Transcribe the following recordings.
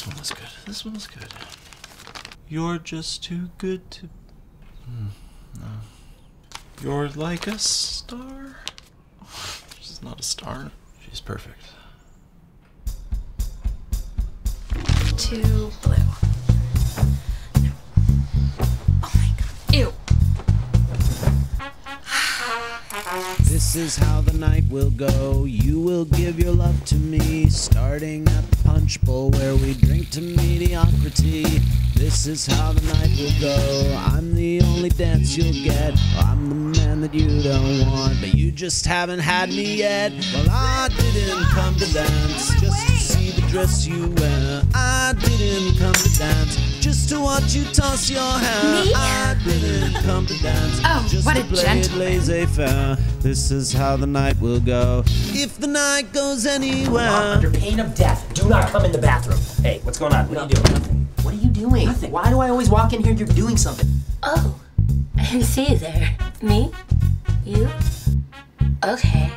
This one was good. This one was good. You're just too good to... no. You're like a star. She's not a star. She's perfect. To blue. Oh my god. Ew. This is how the night will go. You will give your love to me, starting at the punch bowl where we drink to mediocrity. This is how the night will go. I'm the only dance you'll get. I'm the man that you don't want, but you just haven't had me yet. Well, I didn't come to dance just to see the dress you wear. I didn't come to dance just to watch you toss your hair. Me? I didn't come to dance just to play it laissez-faire. This is how the night will go. If the night goes anywhere. Under pain of death, do not come in the bathroom. Hey, what's going on? What are you doing? Nothing. What are you doing? Nothing. Why do I always walk in here and you're doing something? Oh, I see you there. Me? You? Okay.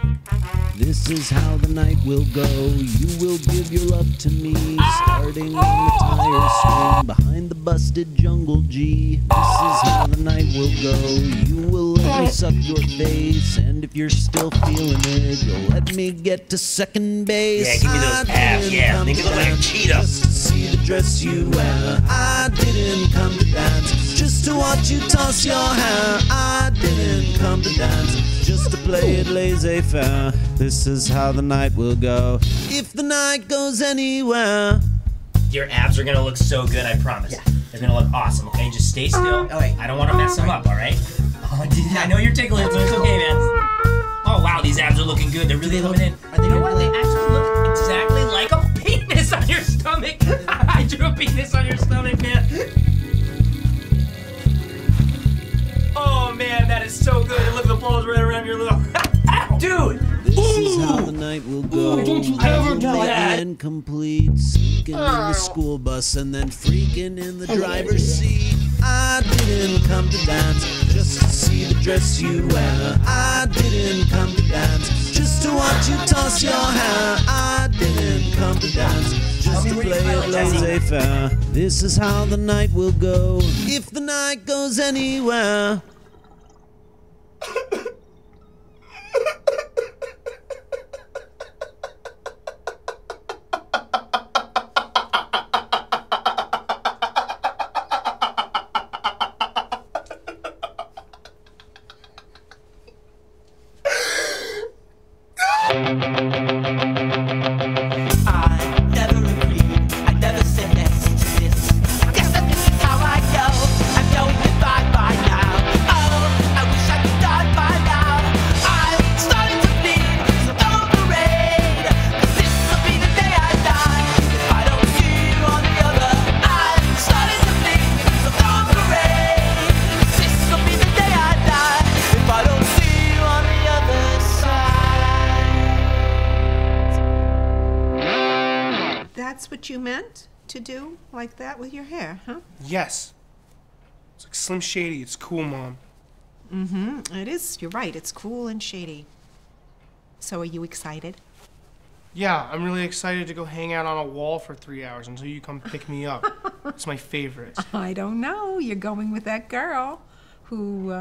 This is how the night will go. You will give your love to me, starting on the tire swing behind the busted jungle G. This is how the night will go. You will let me suck your face, and if you're still feeling it, you'll let me get to second base. Yeah, give me those abs. Yeah, make it look like a cheetah. Just to see the dress you wear. I didn't come to dance just to watch you toss your hair. I didn't come to dance just to play it laissez-faire. This is how the night will go. If the night goes anywhere. Your abs are gonna look so good, I promise. Yeah. They're gonna look awesome, okay? Just stay still. Oh, wait. I don't wanna mess them up, alright? Oh, I know you're tickling, so it's okay, man. Oh, wow, these abs are looking good. They're really living in. Are they really? They actually look exactly like a penis on your stomach. I drew a penis on your stomach, man. Oh, man, that is so good. And look, the balls right around your little... Dude! This is how the night will go. Ooh, don't you ever do that? Incomplete, sneaking in the school bus and then freaking in the driver's seat. I didn't come to dance just to see the dress you wear. I didn't come to dance just to watch you toss your hair. I didn't come to dance just to play it laissez-faire. This is how the night will go. If the night goes anywhere. That's what you meant to do like that with your hair, huh? Yes. It's like Slim Shady. It's cool, Mom. Mm-hmm. It is. You're right. It's cool and shady. So are you excited? Yeah, I'm really excited to go hang out on a wall for 3 hours until you come pick me up. It's my favorite. I don't know. You're going with that girl who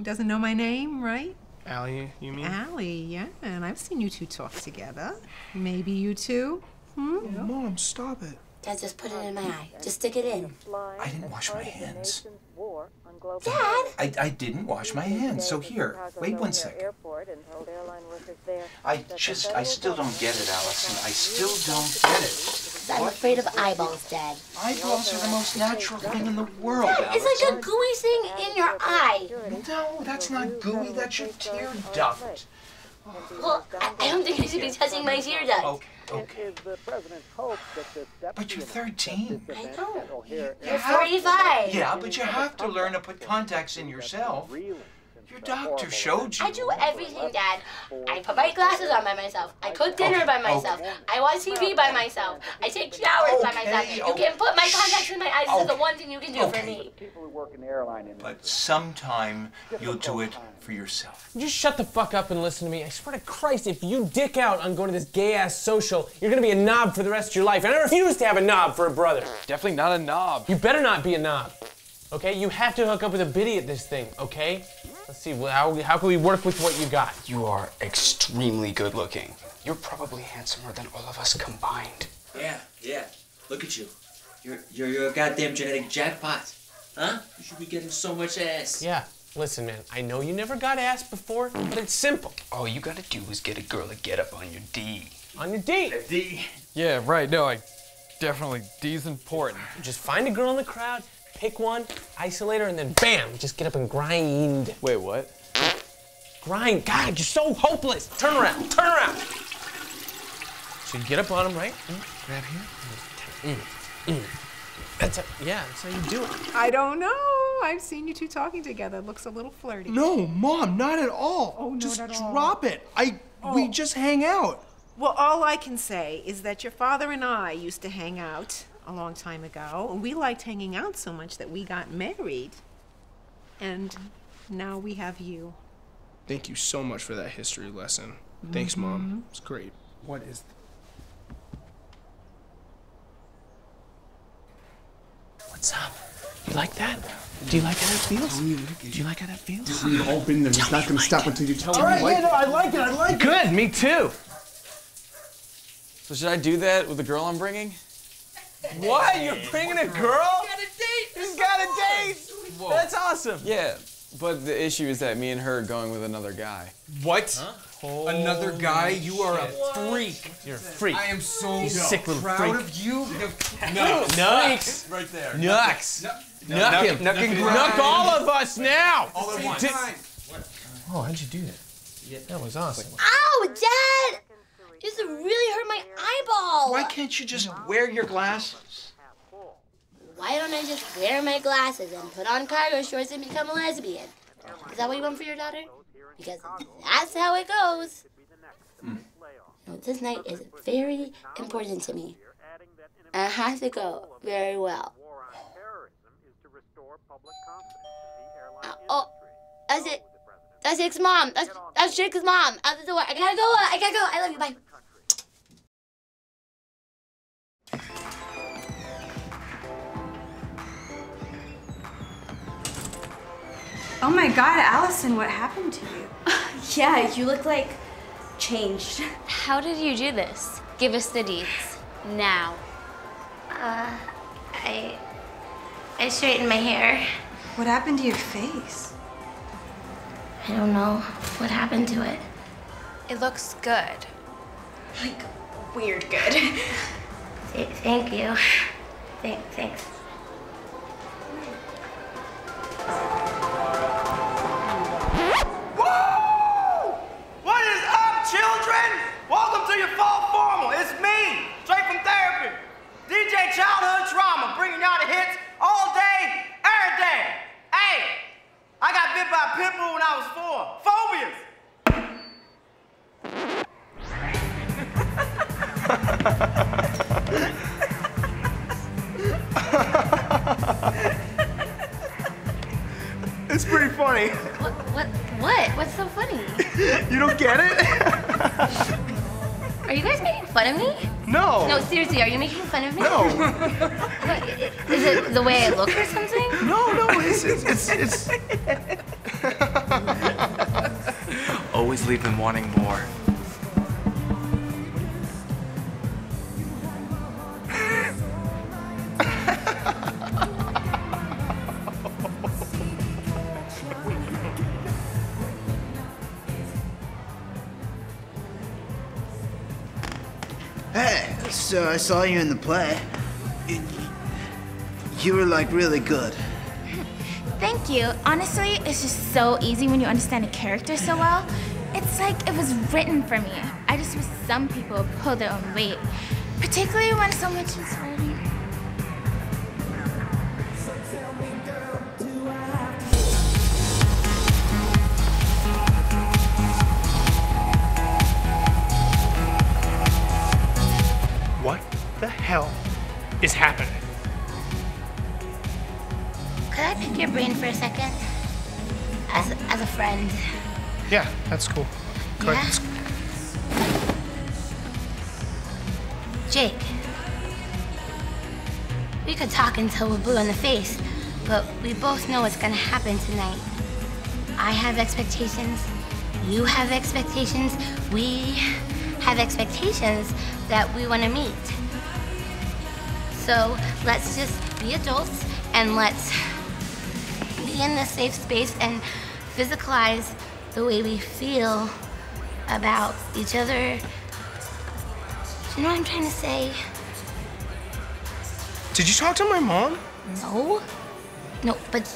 doesn't know my name, right? Allie, you mean? Allie, yeah. And I've seen you two talk together. Maybe you two. Hmm? Yeah. Mom, stop it. Dad, just put it in my eye. Just stick it in. I didn't wash my hands. Dad! I didn't wash my hands, so here, wait 1 second. I still don't get it, Allison. I still don't get it. I'm afraid of eyeballs, Dad. Eyeballs are the most natural thing in the world, Dad, Allison. It's like a gooey thing in your eye. No, that's not gooey. That's your tear duct. Well, I don't think I should be touching my tear duct. Okay. But you're 13. I know. You're 45. Yeah, but you have to learn to put contacts in yourself. Your doctor showed you. I do everything, Dad. I put my glasses on by myself. I cook dinner by myself. I watch TV by myself. I take showers by myself. You can put my contacts in my eyes. This is the one thing you can do for me. But sometime you'll do it for yourself. Just shut the fuck up and listen to me. I swear to Christ, if you dick out on going to this gay-ass social, you're gonna be a knob for the rest of your life. And I refuse to have a knob for a brother. Definitely not a knob. You better not be a knob. Okay, you have to hook up with a biddy at this thing, okay? Let's see, how can we work with what you got? You are extremely good looking. You're probably handsomer than all of us combined. Yeah, yeah, look at you. You're a goddamn genetic jackpot, huh? You should be getting so much ass. Yeah, listen man, I know you never got ass before, but it's simple. All you gotta do is get a girl to get up on your D. On your D? A D. Yeah, right, no, definitely, D's important. Just find a girl in the crowd, pick one, isolate her, and then bam, just get up and grind. Wait, what? Grind, God, you're so hopeless. Turn around, turn around. So you get up on him, right? Grab here. That's how, yeah, that's how you do it. I don't know. I've seen you two talking together. It looks a little flirty. No, Mom, not at all. Oh, no, just drop it. We just hang out. Well, all I can say is that your father and I used to hang out a long time ago, and we liked hanging out so much that we got married. And now we have you. Thank you so much for that history lesson. Mm-hmm. Thanks, Mom. It's great. What is... What's up? You like that? Do you like how that feels? Do you like how that feels? We've all been there. It's not going to stop until you tell me. All right, yeah, no, I like it. I like it. Good, me too. So should I do that with the girl I'm bringing? What? You're bringing a girl? He's got a date! He's got a date! Whoa. That's awesome! Yeah, but the issue is that me and her are going with another guy. What? Huh? Another guy? You are a freak. You're a freak. I am so sick little proud freak. Of you. No. Nucks. Right there. Nucks. Nuck him. Nuck all of us now. All at once. Oh, how'd you do that? Yeah. That was awesome. Ow, Dad! This really hurt my eyeball. Why can't you just wear your glasses? Why don't I just wear my glasses and put on cargo shorts and become a lesbian? Is that what you want for your daughter? Because that's how it goes. No, this night is very important to me. It has to go very well. Oh, that's it. That's Jake's mom. That's Jake's mom. Out the door. I gotta go. I gotta go. I love you. Bye. Oh my God, Allison, what happened to you? Yeah, you look like changed. How did you do this? Give us the deets now. I straightened my hair. What happened to your face? I don't know what happened to it. It looks good. Like weird good. Thank you. Thanks. Childhood trauma, bringing y'all the hits all day, every day. Hey, I got bit by a pit bull when I was 4. Phobias. It's pretty funny. What? What's so funny? You don't get it? Are you guys making fun of me? No. No, seriously, are you making fun of me? No. What, is it the way I look or something? No, it's... Always leave them wanting more. Hey, so I saw you in the play. You were like really good. Thank you. Honestly, it's just so easy when you understand a character so well. It's like it was written for me. I just wish some people pull their own weight, particularly when so much is written. Rain for a second? As a friend. Yeah, that's cool. Go ahead. Jake, we could talk until we're blue in the face, but we both know what's gonna happen tonight. I have expectations, you have expectations, we have expectations that we wanna meet. So let's just be adults and let's be in this safe space and physicalize the way we feel about each other. You know what I'm trying to say? Did you talk to my mom? No. No, but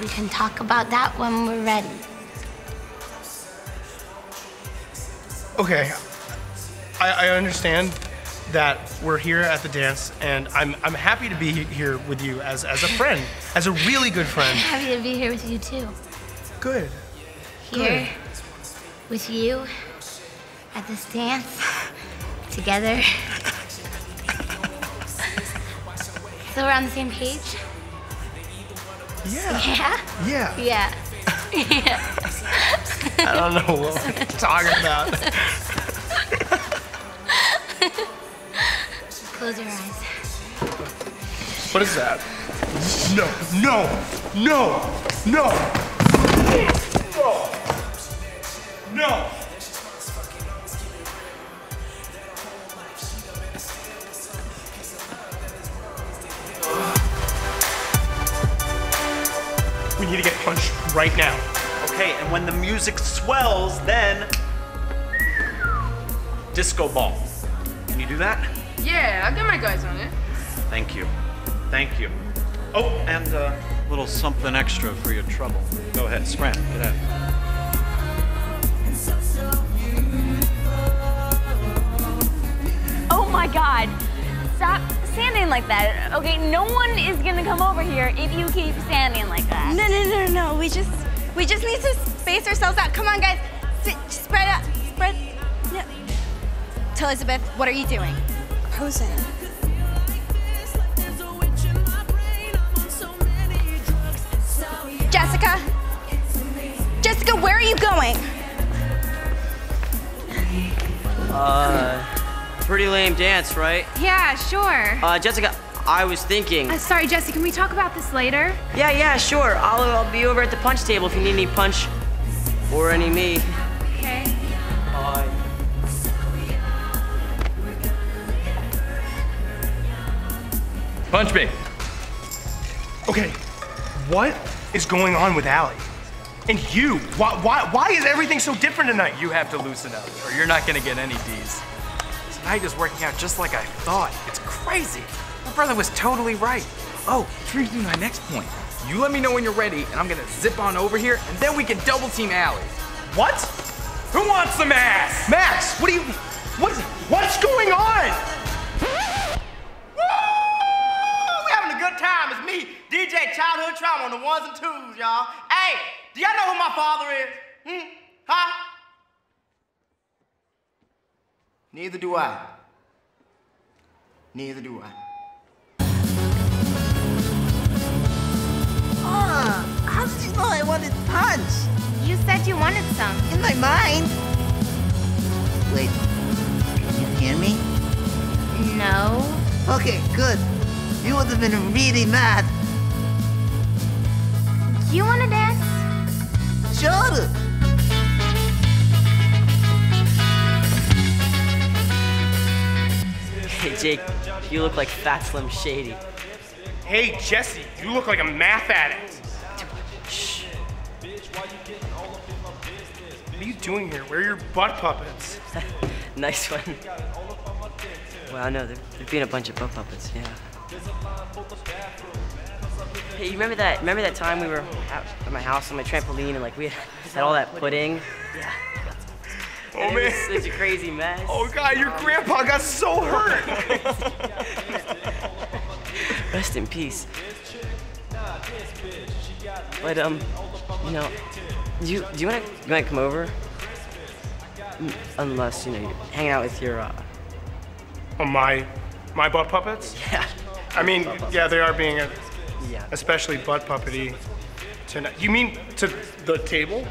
we can talk about that when we're ready. Okay. I understand that we're here at the dance, and I'm happy to be here with you as a friend, as a really good friend. I'm happy to be here with you, too. Good. Here, with you, at this dance. Together. So we're on the same page? Yeah. Yeah? Yeah. Yeah. I don't know what we're talking about. Close your eyes. What is that? No, no, no, no, no, no. We need to get punched right now. Okay, and when the music swells, then disco ball. Can you do that? Yeah, I'll get my guys on it. Thank you. Thank you. Oh, and a little something extra for your trouble. Go ahead, scram, get out of here. Oh my God, stop standing like that. Okay, no one is gonna come over here if you keep standing like that. No, no, no, no, we just need to space ourselves out. Come on, guys, sit, spread out, spread. No. Tell Elizabeth, what are you doing? Posing. Jessica? Jessica, where are you going? Pretty lame dance, right? Yeah, sure. Jessica, I was thinking. Sorry, Jesse, can we talk about this later? Yeah, sure. I'll be over at the punch table if you need any punch or any me. Okay. Bye. Punch me. Okay, what is going on with Allie? And you, why is everything so different tonight? You have to loosen up or you're not gonna get any D's. Night is working out just like I thought. It's crazy. My brother was totally right. Oh, which brings me to my next point. You let me know when you're ready, and I'm gonna zip on over here, and then we can double team Allie. What? Who wants some ass? Max, what do you? What's going on? Woo! We're having a good time. It's me, DJ Childhood Trauma, on the ones and twos, y'all. Hey, do y'all know who my father is? Hmm? Huh? Neither do I. Neither do I. Oh, how did you know I wanted punch? You said you wanted some. In my mind. Wait, can you hear me? No. Okay, good. You would have been really mad. Do you want to dance? Sure. Hey Jake, you look like Fat Slim Shady. Hey Jesse, you look like a math addict. Shh. What are you doing here? Where are your butt puppets? Nice one. Well, no, they're being a bunch of butt puppets, yeah. Hey, you remember that time we were out at my house on my trampoline and like we had all that pudding? Yeah. Oh, and man. It was such a crazy mess. Oh, God, your grandpa got so hurt. Rest in peace. But, you know, do you want to come over? Unless, you know, you're hanging out with your, my butt puppets? Yeah. I mean, yeah, they are being a Yeah. Especially butt puppeting tonight. You mean to the table?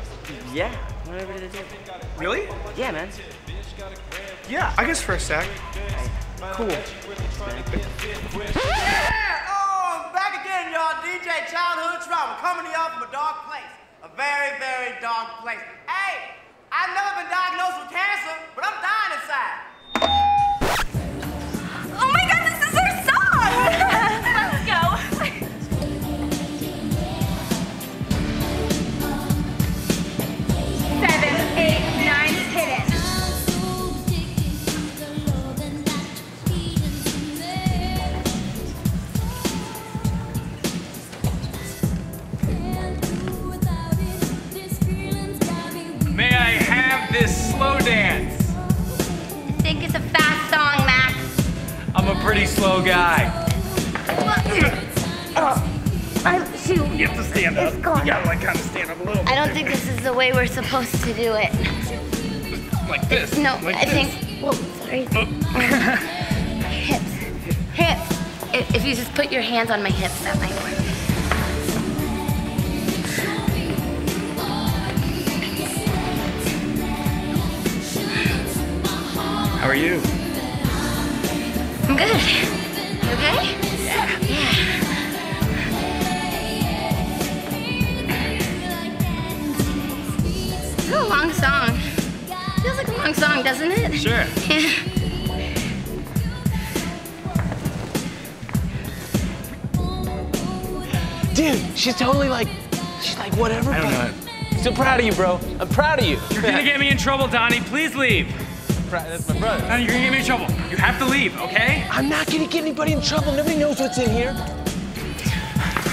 Yeah, went over to the table. Really? Yeah, man. Yeah, I guess for a sec. Cool. Yeah! Oh, I'm back again, y'all. DJ Childhood Trauma coming to y'all from a dark place. A very, very dark place. Hey, I've never been diagnosed with cancer, but I'm dying inside. Oh my God, this is our song! Let's go. Seven, eight, nine, hit it. May I have this slow dance? I think it's a fast song, Max. I'm a pretty slow guy. Shoot. You have to stand up. It's gone. You gotta like kind of stand up a little bit. I don't think this is the way we're supposed to do it. Like this? No, like I this. Think. Whoa, sorry. Oh. Hips. Hips. If you just put your hands on my hips, that might work. How are you? I'm good. You okay? Yeah. Yeah. It's a long song. Feels like a long song, doesn't it? Sure. Yeah. Dude, she's totally like, she's like whatever. I don't know. Still proud of you, bro. I'm proud of you. You're gonna get me in trouble, Donnie. Please leave. That's my brother. No, you're gonna get me in trouble. You have to leave, okay? I'm not gonna get anybody in trouble. Nobody knows what's in here.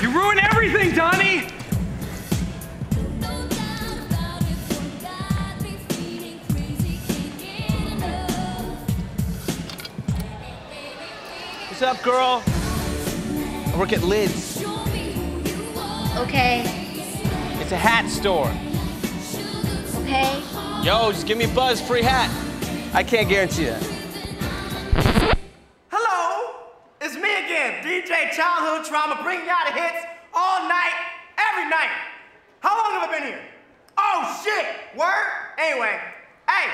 You ruin everything, Donnie! What's up, girl? I work at Lids. Okay. It's a hat store. Okay. Yo, just give me a buzz, free hat. I can't guarantee that. Hello, it's me again, DJ Childhood Trauma, bringing y'all the hits all night, every night. How long have I been here? Oh shit, word? Anyway, hey,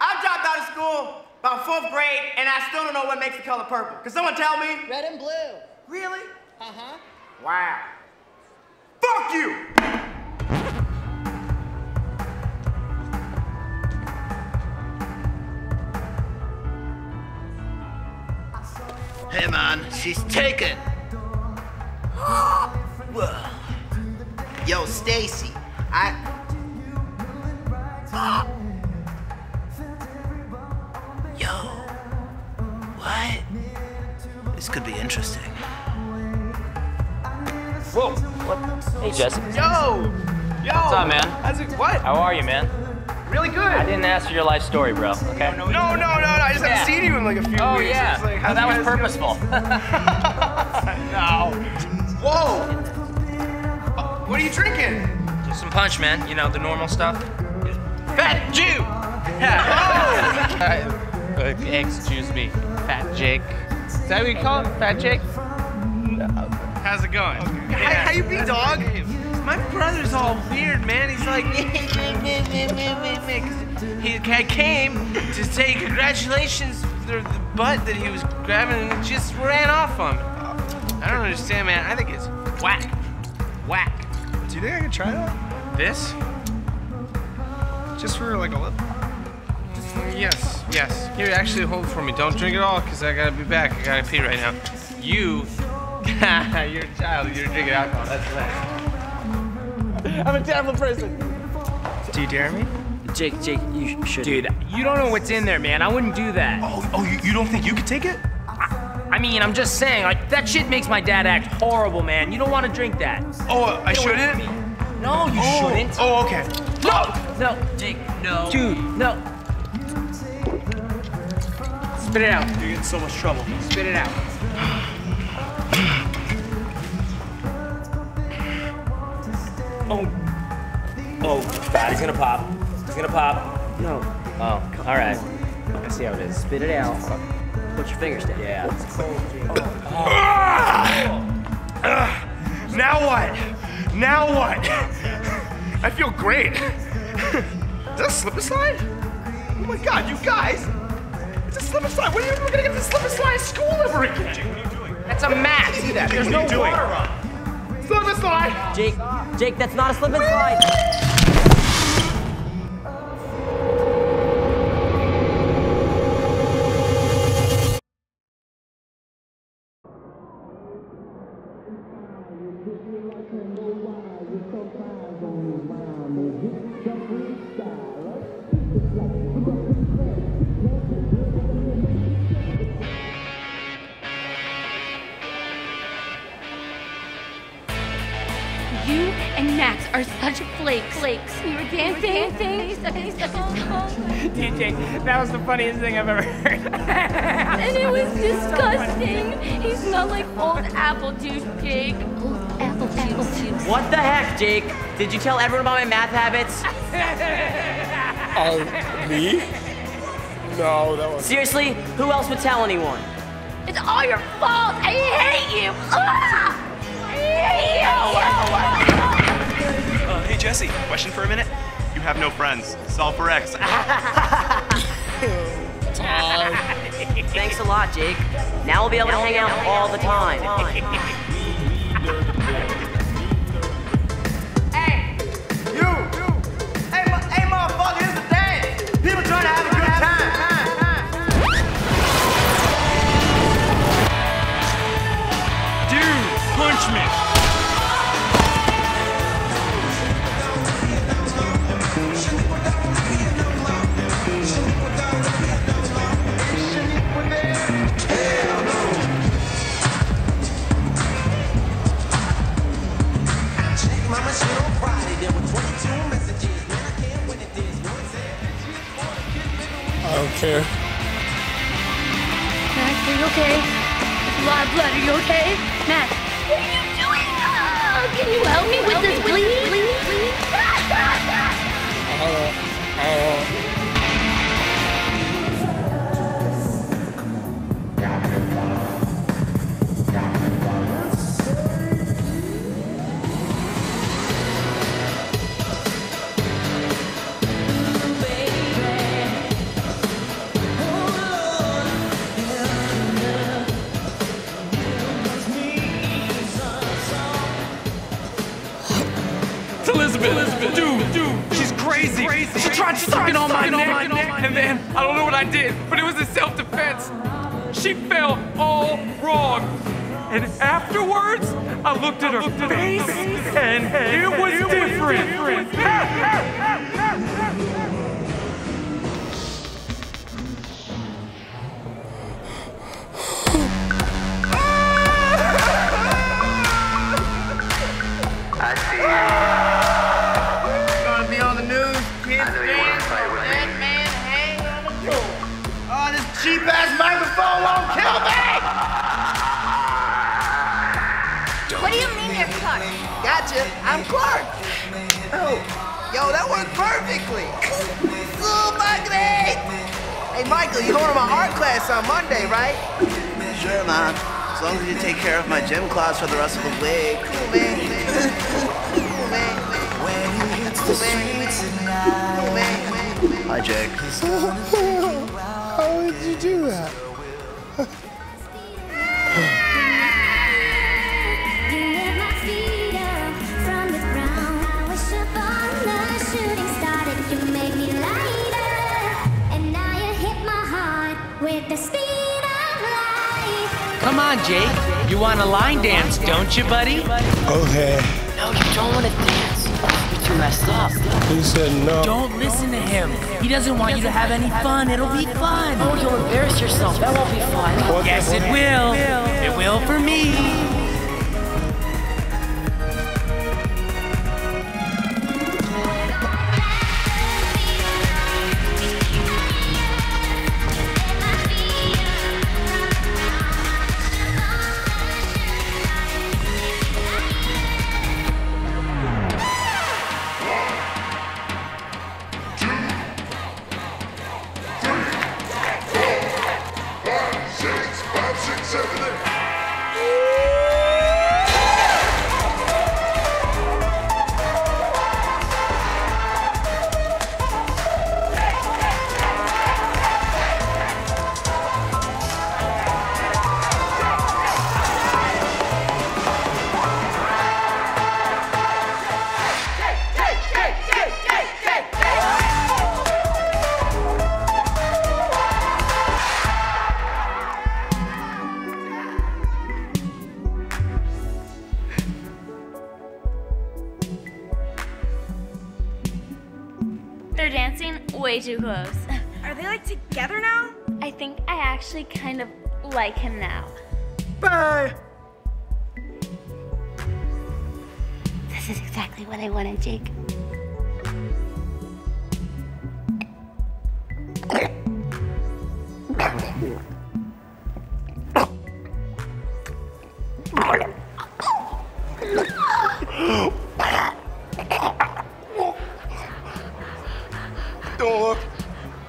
I dropped out of school about fourth grade and I still don't know what makes the color purple. Can someone tell me? Red and blue. Really? Uh-huh. Wow. Fuck you! Hey man, she's taken. Whoa. Yo, Stacy, I. Yo, what? This could be interesting. Whoa. What? Hey, Jesse. Yo. Yo. What's up, man? How's it? What? How are you, man? Really good. I didn't ask for your life story, bro. Okay. No, no, no, no. I just haven't seen you in like a few weeks. Oh yeah. Like, no, that was purposeful. No. Whoa. Oh, what are you drinking? Just some punch, man. You know the normal stuff. Fat Jew. Oh. Excuse me, Fat Jake. Is that what you call it, Fat Jake? No. How's it going? Okay. Yeah. How you be, dog? My brother's all weird, man. He's like, I came to say congratulations for the butt that he was grabbing and just ran off on me. I don't understand, man. I think it's whack. Whack. Do you think I could try that? This? Just for like a little? Yes, yes. Here, actually hold it for me. Don't drink it all because I gotta be back. I gotta pee right now. You, you're a child. You're drinking alcohol. That's right. I'm a terrible person. Do you dare me? Jake, you should. Dude, you don't know what's in there, man. I wouldn't do that. Oh, you don't think you could take it? I mean, I'm just saying, like, that shit makes my dad act horrible, man. You don't want to drink that. Oh, I shouldn't? No, you shouldn't. Oh, okay. No! No, Jake, no. Dude, no. Spit it out. You're in so much trouble. Spit it out. Oh, God, he's gonna pop. He's gonna pop. No. Oh, all right. I see how it is. Spit it out. Put your fingers down. Yeah. Oh. Oh. Now what? Now what? I feel great. Is that a slip and slide? Oh my god, you guys! It's a slip and slide. What are you doing? We're gonna get the slip and slide in school ever again. Jake, what are you doing? That's a mat. See that? There's no water on. Slip and slide. Jake, that's not a slip and slide. You and Max are such flakes. We were dancing. DJ, that was the funniest thing I've ever heard. And it was disgusting. He smelled like old apple juice, Jake. Old apple juice. What the heck, Jake? Did you tell everyone about my math habits? Me? No, that wasn't. Seriously, who else would tell anyone? It's all your fault. I hate you. Ah! Hey Jesse, question for a minute? You have no friends. Solve for X. Thanks a lot, Jake. Now we'll be able to hang out all the time. Hey! You! Hey, motherfucker, here's the thing! People trying to have a good time! Dude, punch me! I don't care. Max, are you okay? There's a lot of blood. Are you okay? Max, what are you doing? Can you help me with this, please? Elizabeth, dude, she's crazy. She tried sucking on my neck, and then I don't know what I did, but it was in self-defense. She fell all wrong, and afterwards, I looked at her face, and it was different. Cheap-ass microphone won't kill me! What do you mean you're Clark? Gotcha, I'm Clark. Oh, yo, that worked perfectly. School my grade. Hey, Michael, you're going to my art class on Monday, right? Sure, Mom. As long as you take care of my gym class for the rest of the week. Cool, man. Hi, Jake. How did you do that? You made my feet up from the ground. I was up on the shooting star. You made me lighter. And now you hit my heart with the speed of light. Come on, Jake. You want to line dance, don't you, buddy? Okay. No, you don't want to dance. Messed up. He said no. Don't listen to him. He doesn't want you to have any fun. It'll be fun. Oh, you'll embarrass yourself. That won't be fun. What? Yes, it will. It will for me. Seven, eight. way too close. Are they like together now? I think I actually kind of like him now. Bye! This is exactly what I wanted, Jake.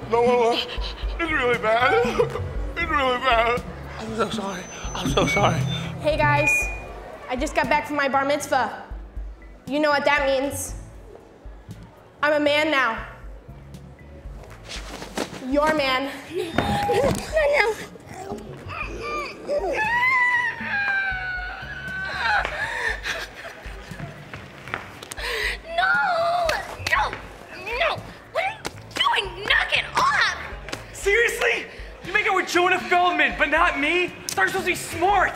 No, it's really bad. It's really bad. I'm so sorry. I'm so sorry. Hey guys, I just got back from my bar mitzvah. You know what that means. I'm a man now. Your man. No. Seriously? You make it with Jonah Feldman, but not me? I thought you were supposed to be smart.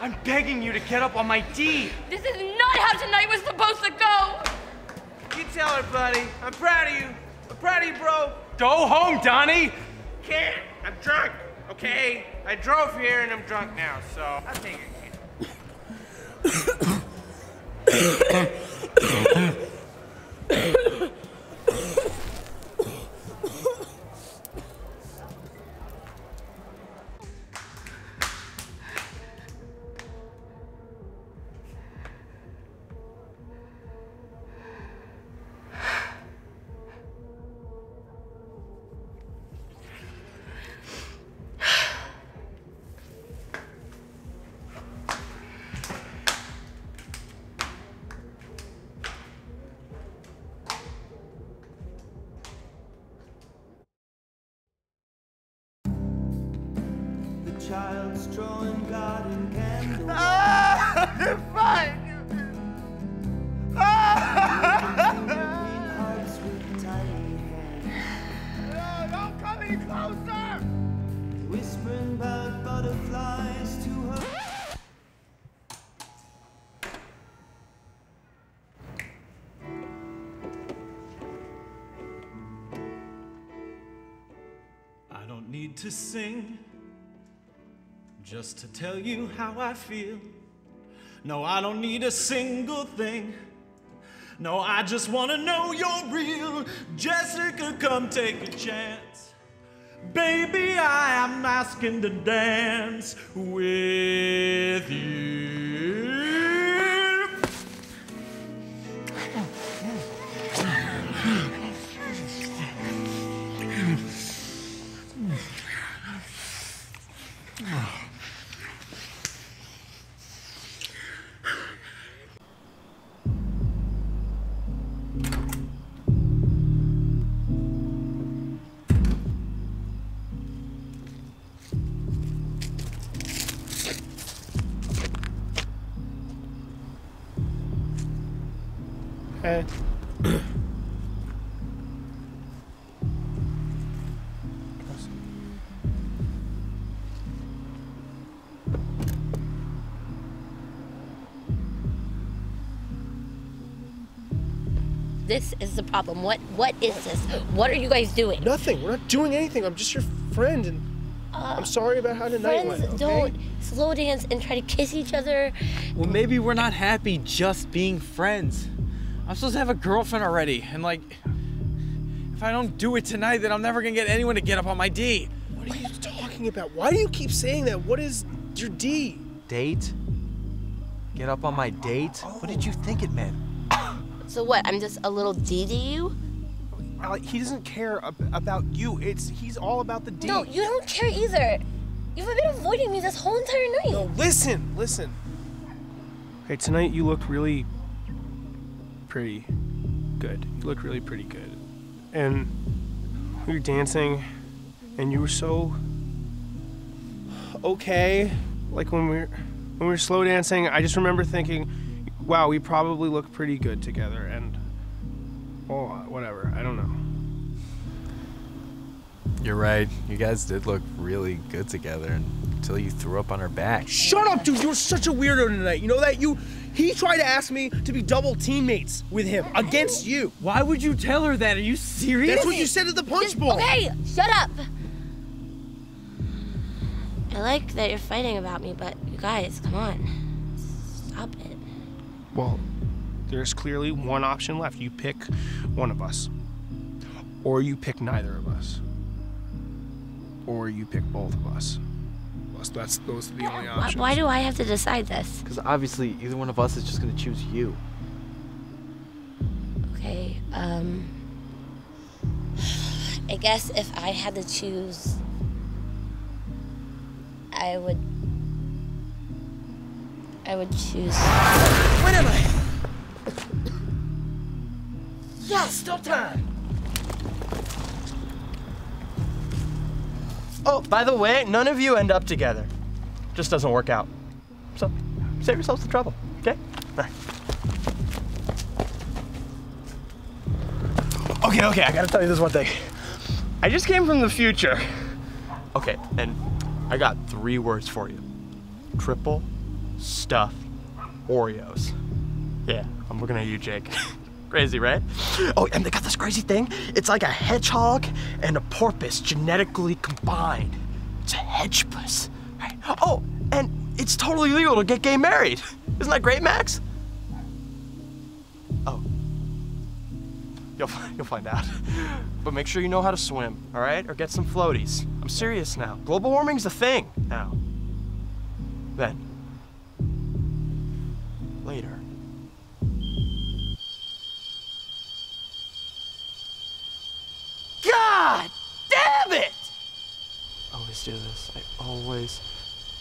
I'm begging you to get up on my D. This is not how tonight was supposed to go. You tell her, buddy. I'm proud of you. I'm proud of you, bro. Go home, Donnie. Can't. I'm drunk, okay? I drove here and I'm drunk now, so I'll take it. Child's drawing garden candles. Ah! They're fine! Ah! No, don't come any closer! Whispering about butterflies to her. I don't need to sing. Just to tell you how I feel. No, I don't need a single thing. No, I just wanna know you're real. Jessica, come take a chance. Baby, I am asking to dance with you. Hey. This is the problem. What is this? What are you guys doing? Nothing. We're not doing anything. I'm just your friend, and I'm sorry about how tonight went. Friends don't slow dance and try to kiss each other. Well, maybe we're not happy just being friends. I'm supposed to have a girlfriend already, and like, if I don't do it tonight, then I'm never gonna get anyone to get up on my D. What are you talking about? Why do you keep saying that? What is your D? Date? Get up on my date? Oh. What did you think it meant? So what, I'm just a little D to you? He doesn't care about you. He's all about the D. No, you don't care either. You've been avoiding me this whole entire night. No, listen. Okay, tonight you looked really pretty good. You look really pretty good. And we were dancing and you were so okay. Like when we were slow dancing, I just remember thinking, wow, we probably look pretty good together, and oh, whatever, I don't know. You're right. You guys did look really good together, and until you threw up on her back. Shut up, dude! You're such a weirdo tonight. You know that? He tried to ask me to be double teammates with him against you. Why would you tell her that? Are you serious? That's what you said at the punch bowl. Okay, shut up. I like that you're fighting about me, but you guys, come on. Stop it. Well, there's clearly one option left. You pick one of us. Or you pick neither of us. Or you pick both of us. Those are the only options. Why do I have to decide this? Because obviously either one of us is just going to choose you. Okay, I guess if I had to choose, I would choose. When am I? Yeah, still time. Oh, by the way, none of you end up together. Just doesn't work out. So, save yourselves the trouble, okay? All right. Okay, I gotta tell you this one thing. I just came from the future. Okay, and I got 3 words for you. Triple stuffed Oreos. Yeah, I'm looking at you, Jake. Crazy, right? Oh, and they got this crazy thing. It's like a hedgehog and a porpoise genetically combined. It's a hedgepus, right? Oh, and it's totally legal to get gay married. Isn't that great, Max? Oh, you'll find out. But make sure you know how to swim, all right? Or get some floaties. I'm serious now. Global warming's a thing now. Then, later. God damn it! I always do this. I always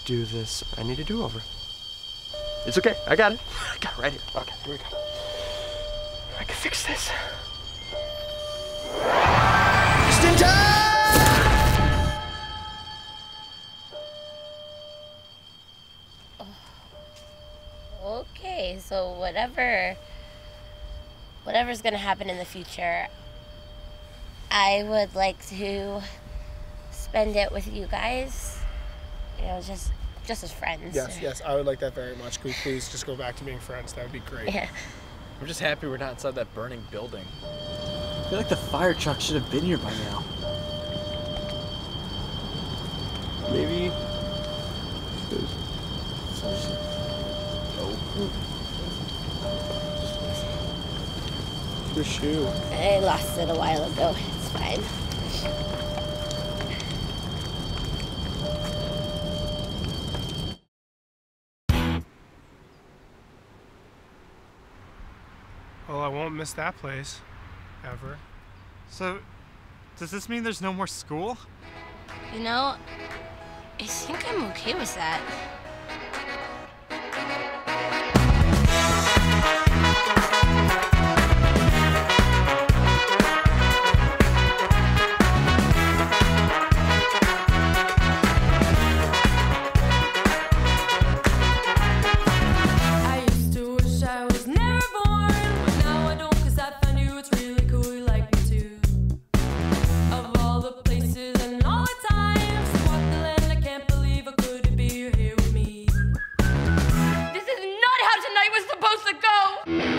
do this. I need a do-over. It's okay. I got it. I got it right here. Okay, here we go. I can fix this. Just in time! Okay, so whatever's gonna happen in the future, I would like to spend it with you guys, you know, just as friends. Yes, I would like that very much. Could we please just go back to being friends? That would be great. Yeah. I'm just happy we're not inside that burning building. I feel like the fire truck should have been here by now. Maybe. Your shoe. I lost it a while ago. It's fine. Well, I won't miss that place. Ever. So, does this mean there's no more school? You know, I think I'm okay with that. Go!